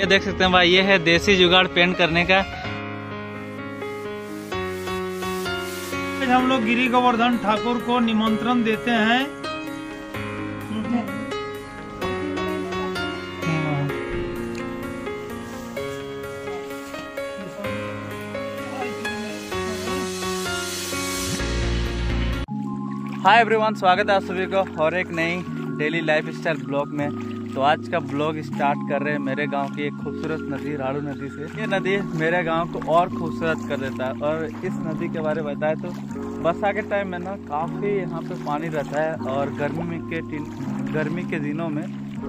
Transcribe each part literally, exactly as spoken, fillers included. ये देख सकते हैं भाई, ये है देसी जुगाड़ पेंट करने का। हम लोग गिरी गोवर्धन ठाकुर को निमंत्रण देते हैं। हाय एवरीवन, स्वागत है आप सभी को और एक नई डेली लाइफस्टाइल ब्लॉग में। तो आज का ब्लॉग स्टार्ट कर रहे हैं मेरे गांव की एक खूबसूरत नदी राड़ू नदी से। ये नदी मेरे गांव को और खूबसूरत कर देता है। और इस नदी के बारे में बताए तो वर्षा के टाइम में ना काफ़ी यहाँ पे पानी रहता है और गर्मी के गर्मी के दिनों में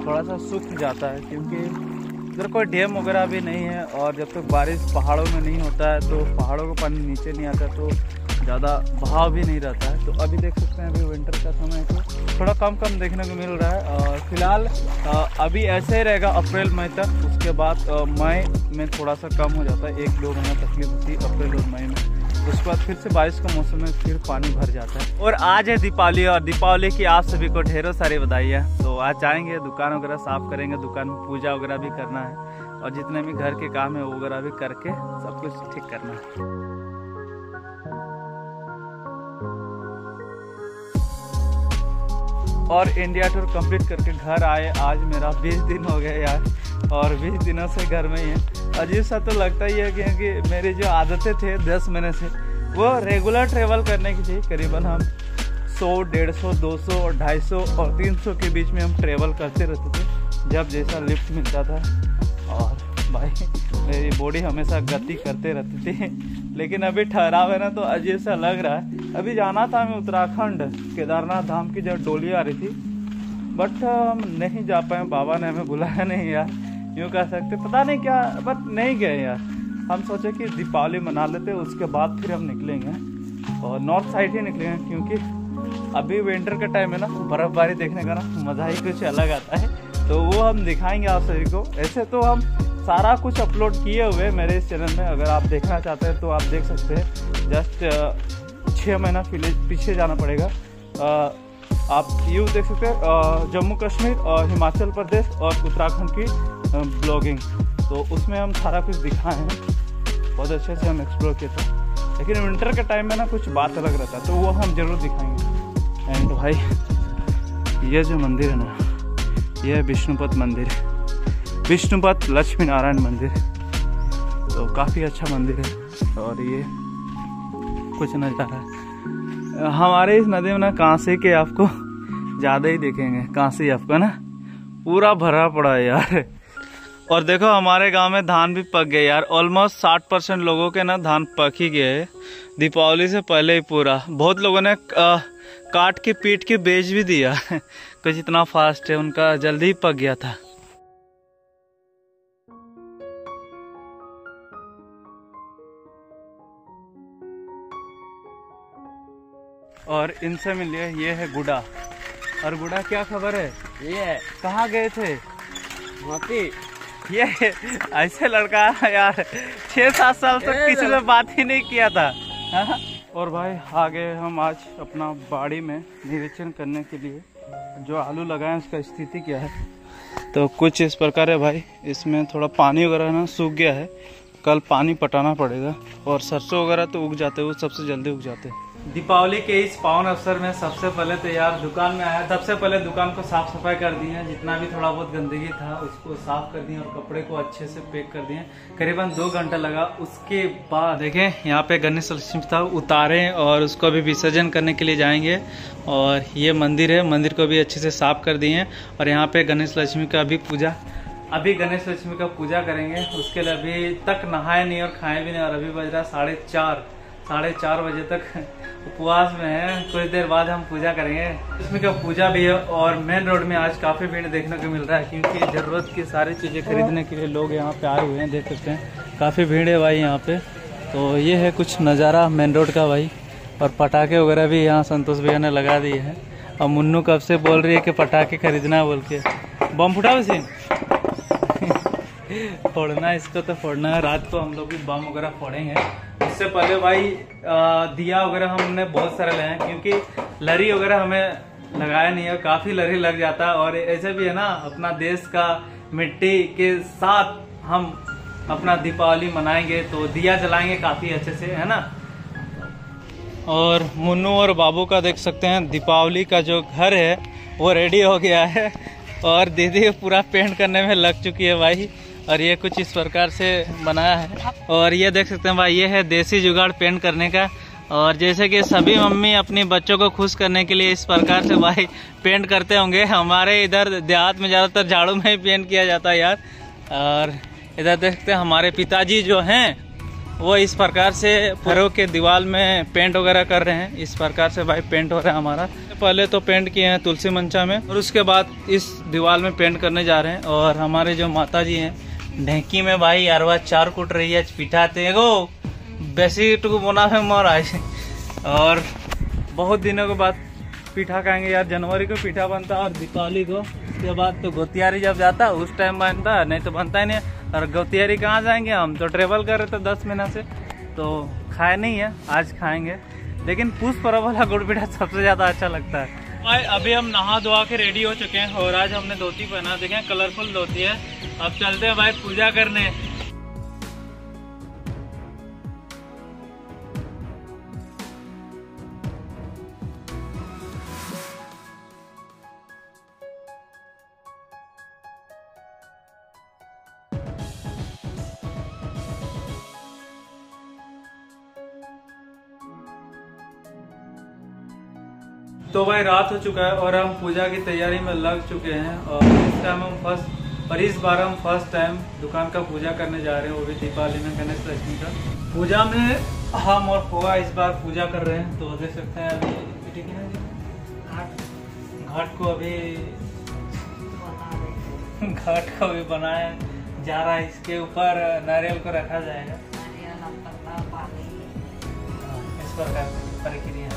थोड़ा सा सूख जाता है, क्योंकि इधर कोई डैम वगैरह भी नहीं है। और जब तक बारिश पहाड़ों में नहीं होता है तो पहाड़ों का पानी नीचे नहीं आता, तो ज़्यादा बहाव भी नहीं रहता है। तो अभी देख सकते हैं, अभी विंटर का समय है तो थोड़ा कम कम देखने को मिल रहा है। और फिलहाल अभी ऐसे ही रहेगा अप्रैल मई तक। उसके बाद मई में थोड़ा सा कम हो जाता है, एक दो महीना तकलीफ होती है अप्रैल और मई में। उसके बाद फिर से बारिश का मौसम में फिर पानी भर जाता है। और आज है दीपावली, और दीपावली की आप सभी को ढेरों सारी बधाई है। तो आज जाएंगे, दुकान वगैरह साफ करेंगे, दुकान में पूजा वगैरह भी करना है और जितने भी घर के काम है वो वगैरह भी करके सब कुछ ठीक करना है। और इंडिया टूर कंप्लीट करके घर आए, आज मेरा बीस दिन हो गया यार, और बीस दिनों से घर में ही है। अजीब सा तो लगता ही है, क्योंकि मेरी जो आदतें थे दस महीने से, वो रेगुलर ट्रेवल करने की थी। करीबन हम सौ डेढ़ सौ दो सौ और ढाई सौ और तीन सौ के बीच में हम ट्रेवल करते रहते थे, जब जैसा लिफ्ट मिलता था। और भाई मेरी बॉडी हमेशा गति करते रहती थी, लेकिन अभी ठहराव है ना तो अजीब सा लग रहा है। अभी जाना था हमें उत्तराखंड केदारनाथ धाम की जब डोली आ रही थी, बट हम नहीं जा पाए, बाबा ने हमें बुलाया नहीं यार, यूँ कह सकते पता नहीं क्या, बट नहीं गए यार। हम सोचे कि दीपावली मना लेते, उसके बाद फिर हम निकलेंगे और नॉर्थ साइड ही निकलेंगे, क्योंकि अभी विंटर का टाइम है ना, बर्फ़बारी देखने का ना मज़ा ही कुछ अलग आता है। तो वो हम दिखाएँगे आप सभी को। ऐसे तो हम सारा कुछ अपलोड किए हुए मेरे इस चैनल में, अगर आप देखना चाहते हैं तो आप देख सकते हैं। जस्ट छः महीना पीछे जाना पड़ेगा। आप यू देख सकते हैं जम्मू कश्मीर और हिमाचल प्रदेश और उत्तराखंड की ब्लॉगिंग, तो उसमें हम सारा कुछ दिखाए हैं, बहुत अच्छे से हम एक्सप्लोर किए थे। लेकिन विंटर के टाइम में ना कुछ बात अलग रहता है, तो वो हम ज़रूर दिखाएँगे। एंड भाई ये जो मंदिर है ना, यह विष्णुपद मंदिर है, विष्णुपद लक्ष्मी नारायण मंदिर, तो काफ़ी अच्छा मंदिर है। और ये कुछ नज़ारा है हमारे इस नदी में ना, कांसे के आपको ज़्यादा ही देखेंगे, कांसे आपको ना पूरा भरा पड़ा है यार। और देखो हमारे गांव में धान भी पक गए यार, ऑलमोस्ट साठ परसेंट लोगों के ना धान पक ही गए दीपावली से पहले ही पूरा। बहुत लोगों ने आ, काट के पीट के बेच भी दिया कुछ, इतना फास्ट है उनका, जल्दी ही पक गया था। और इनसे मिलिए, ये है गुड़ा। और गुड़ा क्या खबर है, ये कहाँ गए थे? ये ऐसे लड़का यार, छः सात साल तक किसी से बात ही नहीं किया था। हा? और भाई आ गए हम आज अपना बाड़ी में निरीक्षण करने के लिए, जो आलू लगाए उसका स्थिति क्या है। तो कुछ इस प्रकार है भाई, इसमें थोड़ा पानी वगैरह ना सूख गया है, कल पानी पटाना पड़ेगा। और सरसों वगैरह तो उग जाते हैं, वो सबसे जल्दी उग जाते हैं। दीपावली के इस पावन अवसर में सबसे पहले तो यार दुकान में आया, सबसे पहले दुकान को साफ सफाई कर दी है, जितना भी थोड़ा बहुत गंदगी था उसको साफ कर दिए और कपड़े को अच्छे से पैक कर दिए। करीबन दो घंटा लगा। उसके बाद देखें यहाँ पे गणेश लक्ष्मी था, उतारे और उसको अभी विसर्जन करने के लिए जाएंगे। और ये मंदिर है, मंदिर को भी अच्छे से साफ कर दिए। और यहाँ पे गणेश लक्ष्मी का भी पूजा, अभी गणेश लक्ष्मी का पूजा करेंगे। उसके लिए अभी तक नहाए नहीं और खाए भी नहीं, और अभी बज रहा साढ़े चार साढ़े चार बजे तक उपवास में है। कुछ देर बाद हम पूजा करेंगे, इसमें क्या पूजा भी है। और मेन रोड में आज काफ़ी भीड़ देखने को मिल रहा है, क्योंकि ज़रूरत की सारी चीज़ें खरीदने के लिए लोग यहाँ पे आए हुए हैं। देख सकते हैं काफ़ी भीड़ है भाई यहाँ पे। तो ये है कुछ नज़ारा मेन रोड का भाई। और पटाखे वगैरह भी यहाँ संतोष भैया ने लगा दिए हैं। और मुन्नू कब से बोल रही है कि पटाखे खरीदना है बोल के, बम फुटाओ सिंह फोड़ना, इसको तो फोड़ना है। रात को हम लोग भी बम वगैरह फोड़ेंगे। उससे पहले भाई दिया वगैरह हमने बहुत सारे लगाए, क्योंकि लरी वगैरह हमें लगाया नहीं है, काफ़ी लरी लग जाता है। और ऐसे भी है ना, अपना देश का मिट्टी के साथ हम अपना दीपावली मनाएंगे, तो दिया जलाएंगे काफ़ी अच्छे से, है ना। और मुन्नू और बाबू का देख सकते हैं दीपावली का जो घर है वो रेडी हो गया है, और दीदी पूरा पेंट करने में लग चुकी है भाई। और ये कुछ इस प्रकार से बनाया है, और ये देख सकते हैं भाई ये है देसी जुगाड़ पेंट करने का। और जैसे कि सभी मम्मी अपने बच्चों को खुश करने के लिए इस प्रकार से भाई पेंट करते होंगे। हमारे इधर देहात में ज़्यादातर झाड़ू में ही पेंट किया जाता है यार। और इधर देख सकते हैं हमारे पिताजी जो हैं वो इस प्रकार से फरों के दीवार में पेंट वगैरह कर रहे हैं। इस प्रकार से भाई पेंट हो रहा है हमारा। पहले तो पेंट किए हैं तुलसी मंचा में, और उसके बाद इस दीवार में पेंट करने जा रहे हैं। और हमारे जो माता जी हैं ढेंकी में भाई अरवा चार कुट रही है, पिठा तेगो बेसी टुकु बना है मोर आज। और बहुत दिनों के बाद पिठा खाएंगे यार। जनवरी को पिठा बनता और दीपावली को, उसके बाद तो गोतियारी जब जाता उस टाइम बनता, नहीं तो बनता ही नहीं। और गौतियारी कहाँ जाएंगे हम, तो ट्रेवल कर रहे थे दस महीना से, तो खाए नहीं है, आज खाएंगे। लेकिन पूछ पर्व वाला गुड़ पिठा सबसे ज़्यादा अच्छा लगता है भाई। अभी हम नहा धोआ के रेडी हो चुके हैं, और आज हमने धोती पहना, देखें कलरफुल धोती है। अब चलते हैं भाई पूजा करने। तो भाई रात हो चुका है और हम पूजा की तैयारी में लग चुके हैं। और इस टाइम हम फर्स्ट और इस बार हम फर्स्ट टाइम दुकान का पूजा करने जा रहे हैं, वो भी दीपावली में गणेश लक्ष्मी का पूजा में हम और पोहा इस बार पूजा कर रहे हैं। तो देख सकते हैं अभी घाट को अभी घाट को अभी बनाया जा रहा है, इसके ऊपर नारियल को रखा जाएगा इस प्रकार प्रक्रिया।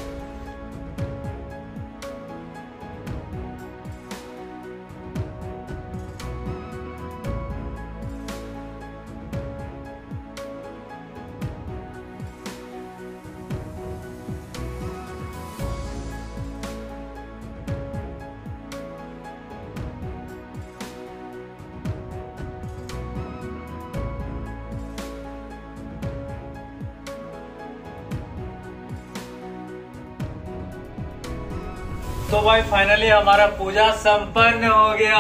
तो भाई फाइनली हमारा पूजा संपन्न हो गया।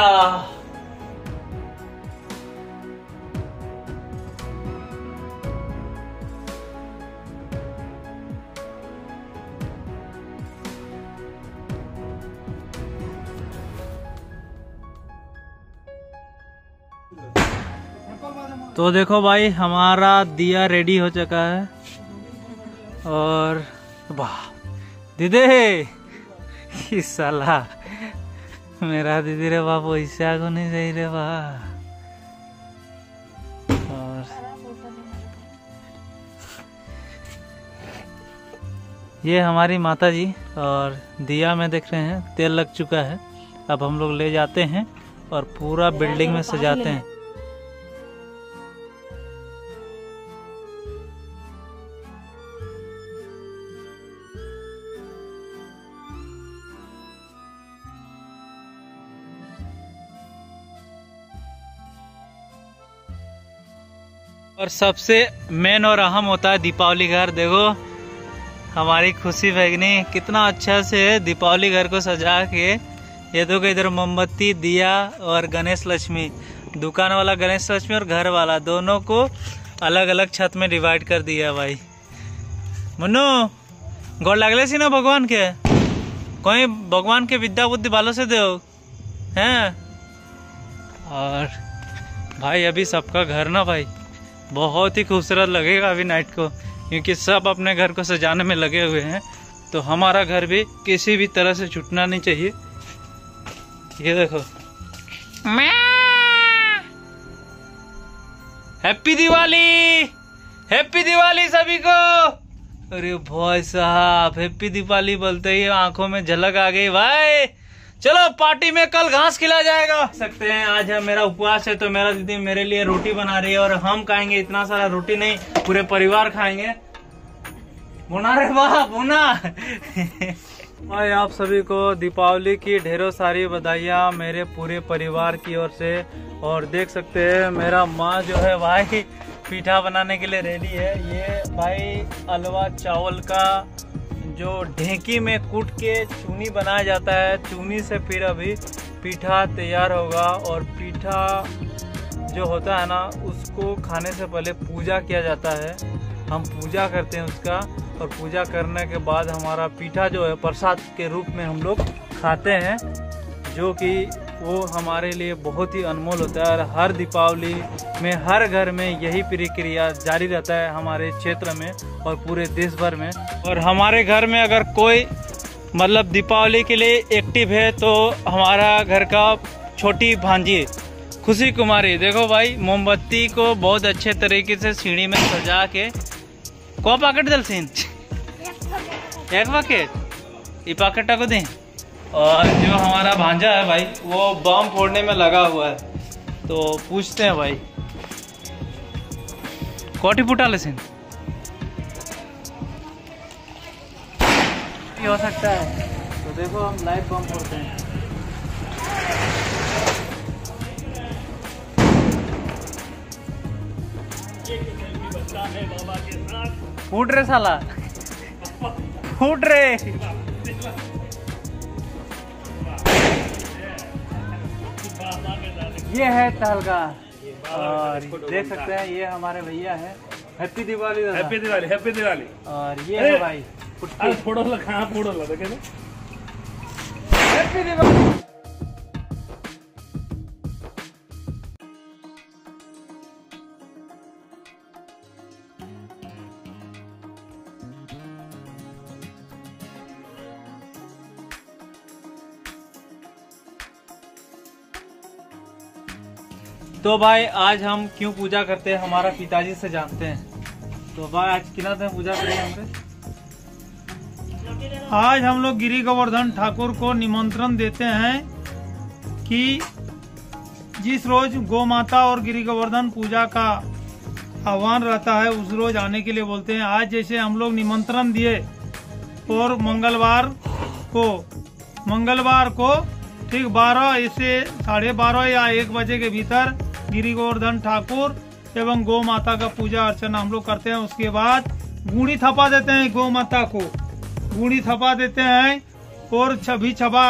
तो देखो भाई हमारा दिया रेडी हो चुका है। और वाह दीदी साला मेरा दीदी रे बा पैसा को नहीं सही रे बा। और ये हमारी माता जी, और दिया में देख रहे हैं तेल लग चुका है। अब हम लोग ले जाते हैं और पूरा बिल्डिंग में सजाते हैं। और सबसे मेन और अहम होता है दीपावली घर। देखो हमारी खुशी बैगनी कितना अच्छा से दीपावली घर को सजा के, ये देखो इधर मोमबत्ती दिया और गणेश लक्ष्मी, दुकान वाला गणेश लक्ष्मी और घर वाला दोनों को अलग अलग छत में डिवाइड कर दिया भाई। मुन्नू गोड़ लगले सी ना भगवान के, कोई भगवान के विद्या बुद्धि बालों से दो हैं। और भाई अभी सबका घर ना भाई बहुत ही खूबसूरत लगेगा अभी नाइट को, क्योंकि सब अपने घर को सजाने में लगे हुए हैं। तो हमारा घर भी किसी भी तरह से छूटना नहीं चाहिए। ये देखो हैप्पी दिवाली, हैप्पी दिवाली सभी को। अरे भाई साहब हैप्पी दिवाली बोलते ही आंखों में झलक आ गई भाई। चलो पार्टी में कल घास खिला जाएगा। सकते हैं आज है मेरा उपवास है, तो मेरा दीदी मेरे लिए रोटी बना रही है और हम खाएंगे, इतना सारा रोटी नहीं पूरे परिवार खाएंगे। बुना रे वाह बुना। भाई आप सभी को दीपावली की ढेरों सारी बधाइयाँ मेरे पूरे परिवार की ओर से। और देख सकते हैं मेरा माँ जो है भाई पीठा बनाने के लिए रेडी है। ये भाई हलवा चावल का जो ढेंकी में कूट के चूनी बनाया जाता है, चूनी से फिर अभी पीठा तैयार होगा। और पीठा जो होता है ना उसको खाने से पहले पूजा किया जाता है, हम पूजा करते हैं उसका। और पूजा करने के बाद हमारा पीठा जो है प्रसाद के रूप में हम लोग खाते हैं, जो कि वो हमारे लिए बहुत ही अनमोल होता है। और हर दीपावली में हर घर में यही प्रक्रिया जारी रहता है हमारे क्षेत्र में और पूरे देश भर में। और हमारे घर में अगर कोई मतलब दीपावली के लिए एक्टिव है तो हमारा घर का छोटी भांजी खुशी कुमारी, देखो भाई मोमबत्ती को बहुत अच्छे तरीके से सीढ़ी में सजा के को पैकेट दल सीन एक पैकेट ये पैकेट को दें। और जो हमारा भांजा है भाई वो बम फोड़ने में लगा हुआ है, तो पूछते हैं भाई कोटी फुटा लेसिन हो सकता है। तो देखो हम लाइव बम फोड़ते हैं। फूट रे साला फूट रे। ये है तहलका। और देख सकते हैं ये हमारे भैया है। Happy Diwali happy Diwali happy Diwali. और ये है भाई फोड़ो लगा फोड़ो लगा देखे हैप्पी दिवाली। तो भाई आज हम क्यों पूजा करते हैं हमारा पिताजी से जानते हैं। तो भाई आज किना से पूजा करेंगे? आज हम लोग गिरी गोवर्धन ठाकुर को निमंत्रण देते हैं कि जिस रोज गो माता और गिरी गोवर्धन पूजा का आह्वान रहता है उस रोज आने के लिए बोलते हैं। आज जैसे हम लोग निमंत्रण दिए और मंगलवार को मंगलवार को ठीक बारह से साढ़े बारह या एक बजे के भीतर गिरी गोवर्धन ठाकुर एवं गौ माता का पूजा अर्चना हम लोग करते हैं। उसके बाद गुड़ी थपा देते हैं, गौ माता को गुड़ी थपा देते हैं और छबी छबा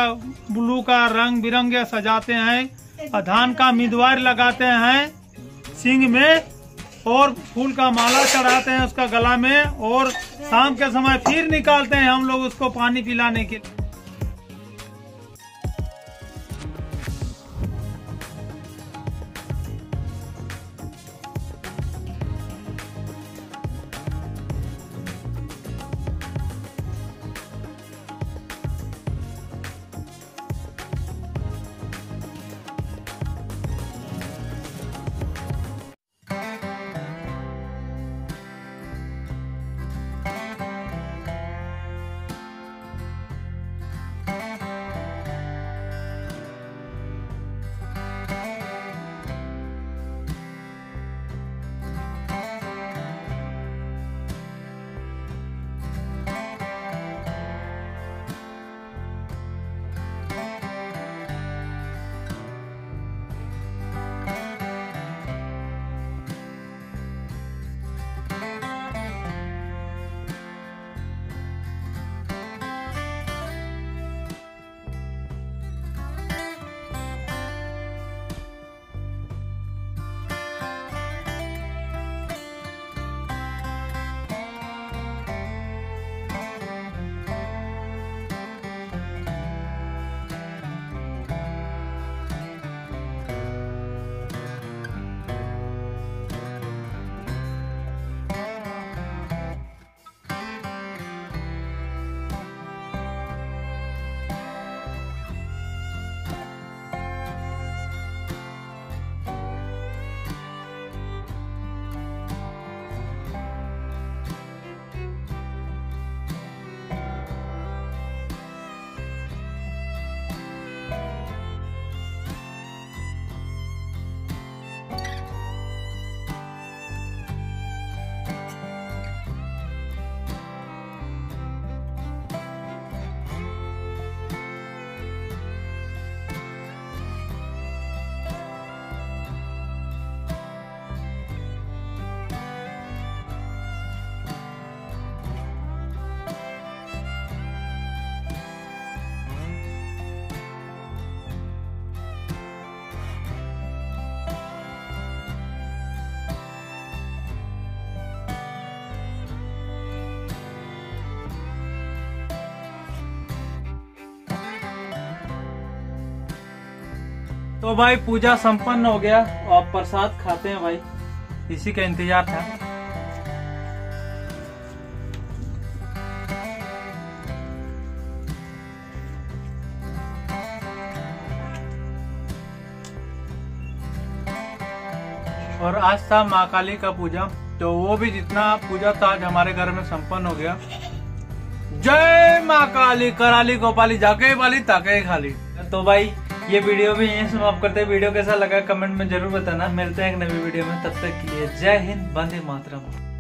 ब्लू का रंग बिरंगे सजाते हैं, धान का मिदवार लगाते हैं सिंग में और फूल का माला चढ़ाते हैं उसका गला में। और शाम के समय फिर निकालते हैं हम लोग उसको पानी पिलाने के। तो भाई पूजा संपन्न हो गया और प्रसाद खाते हैं भाई, इसी का इंतजार था। और आज था माँ काली का पूजा, तो वो भी जितना पूजा था आज हमारे घर में संपन्न हो गया। जय माँ काली, कराली गोपाली, जाके वाली ताके खाली। तो भाई ये वीडियो भी यहीं समाप्त करते हैं। वीडियो कैसा लगा कमेंट में जरूर बताना। मिलते हैं एक नई वीडियो में, तब तक के लिए जय हिंद, वंदे मातरम।